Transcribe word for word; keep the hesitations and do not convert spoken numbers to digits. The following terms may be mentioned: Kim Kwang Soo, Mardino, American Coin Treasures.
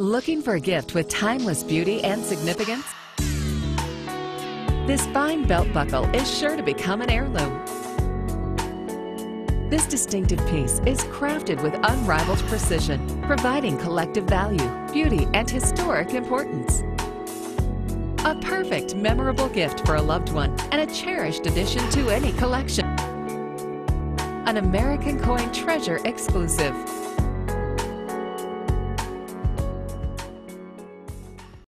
Looking for a gift with timeless beauty and significance? This fine belt buckle is sure to become an heirloom. This distinctive piece is crafted with unrivaled precision, providing collective value, beauty, and historic importance. A perfect, memorable gift for a loved one and a cherished addition to any collection. An American Coin Treasure exclusive.